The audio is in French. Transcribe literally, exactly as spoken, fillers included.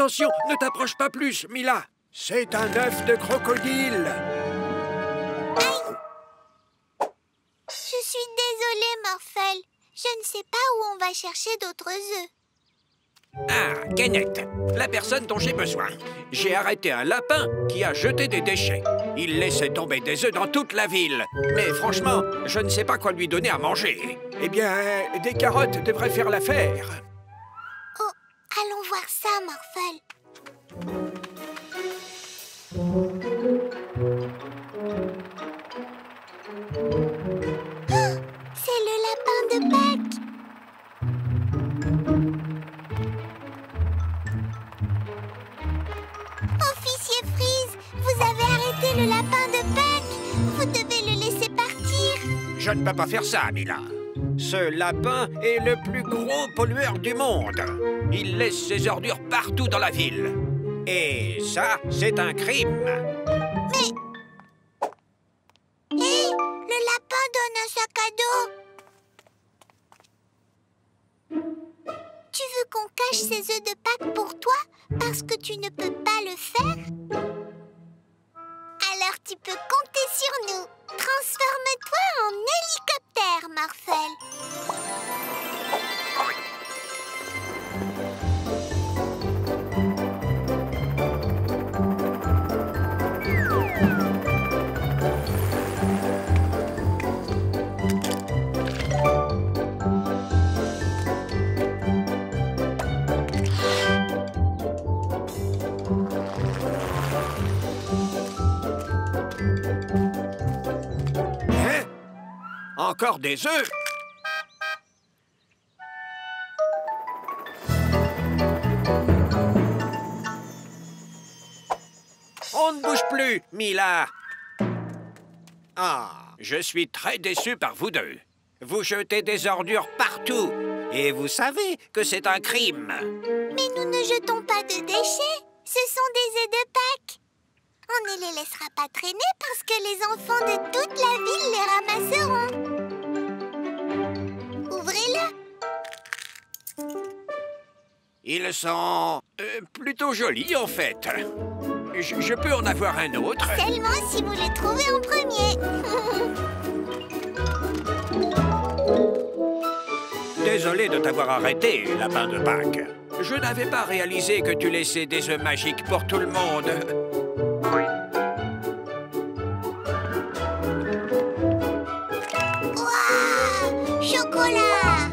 Attention, ne t'approche pas plus, Mila. C'est un œuf de crocodile. Aïe! Je suis désolée, Morphle. Je ne sais pas où on va chercher d'autres œufs. Ah, Kenneth, la personne dont j'ai besoin. J'ai arrêté un lapin qui a jeté des déchets. Il laissait tomber des œufs dans toute la ville. Mais franchement, je ne sais pas quoi lui donner à manger. Eh bien, euh, des carottes devraient faire l'affaire. Oh, allons voir ça, Morphle. Oh, c'est le lapin de Pâques. Officier Freeze, vous avez arrêté le lapin de Pâques. Vous devez le laisser partir. Je ne peux pas faire ça, Mila. Ce lapin est le plus gros pollueur du monde. Il laisse ses ordures partout dans la ville. Et ça, c'est un crime. Mais... Hé, hey, le lapin donne un sac à dos. Tu veux qu'on cache ces œufs de Pâques pour toi parce que tu ne peux pas le faire? Alors tu peux compter sur nous. Transforme-toi en hélicoptère, Morphle. Encore des œufs. On ne bouge plus, Mila. Ah, je suis très déçu par vous deux. Vous jetez des ordures partout. Et vous savez que c'est un crime. Mais nous ne jetons pas de déchets. Ce sont des œufs de Pâques. On ne les laissera pas traîner parce que les enfants de toute la ville les ramasseront. Ils sont euh, plutôt jolis, en fait. Je, je peux en avoir un autre. Seulement si vous le trouvez en premier. Désolé de t'avoir arrêté, lapin de Pâques. Je n'avais pas réalisé que tu laissais des œufs magiques pour tout le monde. Wow! Chocolat!